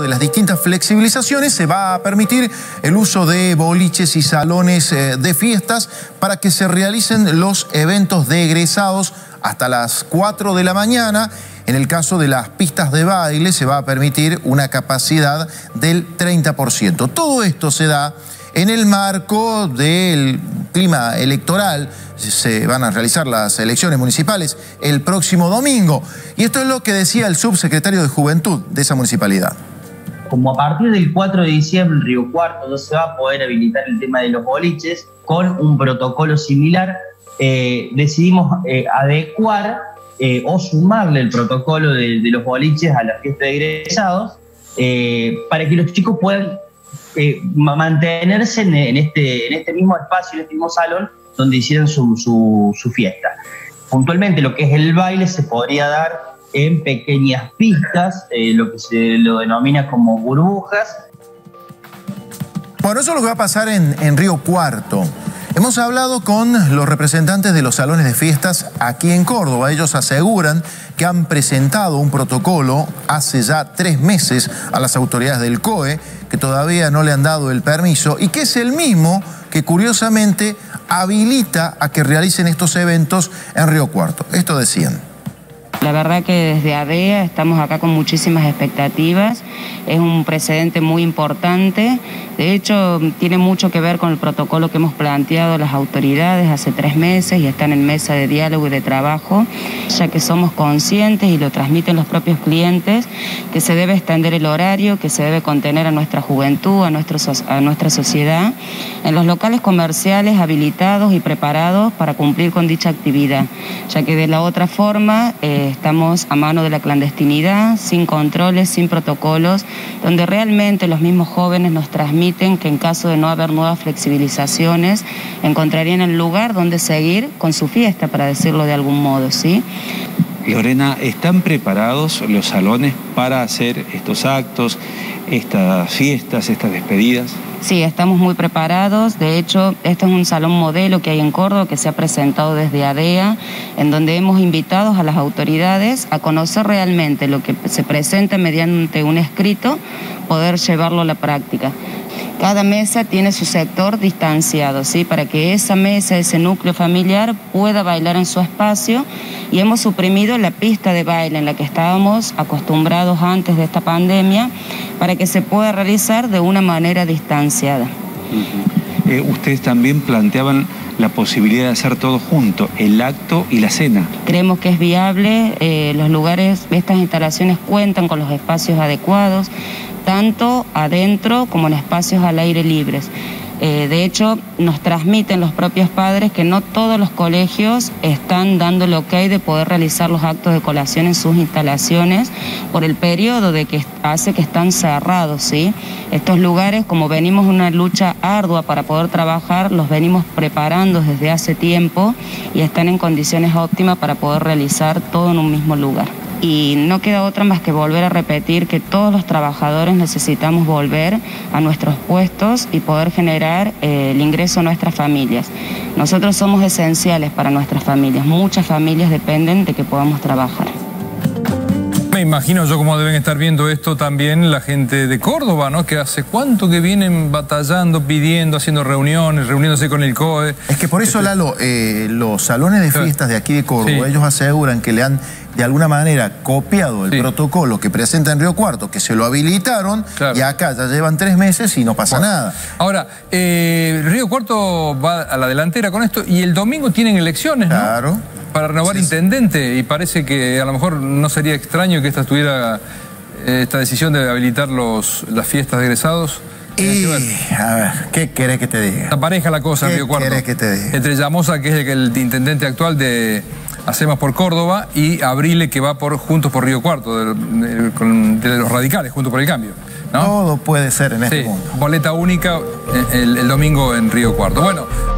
de las distintas flexibilizaciones se va a permitir el uso de boliches y salones de fiestas para que se realicen los eventos de egresados hasta las 4 de la mañana. En el caso de las pistas de baile se va a permitir una capacidad del 30%. Todo esto se da en el marco del clima electoral. Se van a realizar las elecciones municipales el próximo domingo. Y esto es lo que decía el subsecretario de Juventud de esa municipalidad. Como a partir del 4 de diciembre en Río Cuarto no se va a poder habilitar el tema de los boliches, con un protocolo similar decidimos adecuar o sumarle el protocolo de los boliches a la fiesta de egresados para que los chicos puedan mantenerse en este mismo espacio, en este mismo salón donde hicieron su fiesta. Puntualmente lo que es el baile se podría dar en pequeñas pistas, lo que se lo denomina como burbujas. Bueno, eso es lo que va a pasar en Río Cuarto. Hemos hablado con los representantes de los salones de fiestas aquí en Córdoba. Ellos aseguran que han presentado un protocolo hace ya 3 meses a las autoridades del COE, que todavía no le han dado el permiso y que es el mismo que curiosamente habilita a que realicen estos eventos en Río Cuarto. Esto decían. La verdad que desde ADEA estamos acá con muchísimas expectativas, es un precedente muy importante, de hecho tiene mucho que ver con el protocolo que hemos planteado las autoridades hace 3 meses y están en mesa de diálogo y de trabajo, ya que somos conscientes y lo transmiten los propios clientes, que se debe extender el horario, que se debe contener a nuestra juventud, a nuestra sociedad, en los locales comerciales habilitados y preparados para cumplir con dicha actividad, ya que de la otra forma estamos a mano de la clandestinidad, sin controles, sin protocolos, donde realmente los mismos jóvenes nos transmiten que en caso de no haber nuevas flexibilizaciones, encontrarían el lugar donde seguir con su fiesta, para decirlo de algún modo, ¿sí? Lorena, ¿están preparados los salones para hacer estos actos, estas fiestas, estas despedidas? Sí, estamos muy preparados. De hecho, este es un salón modelo que hay en Córdoba que se ha presentado desde ADEA, en donde hemos invitado a las autoridades a conocer realmente lo que se presenta mediante un escrito, poder llevarlo a la práctica. Cada mesa tiene su sector distanciado, ¿sí? Para que esa mesa, ese núcleo familiar pueda bailar en su espacio, y hemos suprimido la pista de baile en la que estábamos acostumbrados antes de esta pandemia para que se pueda realizar de una manera distanciada. Ustedes también planteaban la posibilidad de hacer todo junto, el acto y la cena. Creemos que es viable, los lugares, estas instalaciones cuentan con los espacios adecuados, tanto adentro como en espacios al aire libres. De hecho, nos transmiten los propios padres que no todos los colegios están dando el ok de poder realizar los actos de colación en sus instalaciones por el periodo de que hace que están cerrados, ¿sí? Estos lugares, como venimos una lucha ardua para poder trabajar, los venimos preparando desde hace tiempo y están en condiciones óptimas para poder realizar todo en un mismo lugar. Y no queda otra más que volver a repetir que todos los trabajadores necesitamos volver a nuestros puestos y poder generar el ingreso a nuestras familias. Nosotros somos esenciales para nuestras familias, muchas familias dependen de que podamos trabajar. Me imagino yo cómo deben estar viendo esto también la gente de Córdoba, ¿no? Que hace cuánto que vienen batallando, pidiendo, haciendo reuniones, reuniéndose con el COE. Es que por eso, Lalo, los salones de fiestas de aquí de Córdoba, sí, ellos aseguran que le han de alguna manera copiado el, sí, protocolo que presenta en Río Cuarto, que se lo habilitaron, claro, y acá ya llevan 3 meses y no pasa, bueno, nada. Ahora, Río Cuarto va a la delantera con esto y el domingo tienen elecciones, ¿no? Claro. Para renovar, sí, intendente, y parece que a lo mejor no sería extraño que esta decisión de habilitar las fiestas de egresados. Y, a ver, ¿qué querés que te diga? La pareja la cosa, Río Cuarto. ¿Qué querés que te diga? Entre Llamosa, que es el intendente actual de Hacemos por Córdoba, y Abrile, que va por Juntos por Río Cuarto, de los radicales, Juntos por el Cambio, ¿no? Todo puede ser en este mundo. Boleta única el domingo en Río Cuarto. Bueno.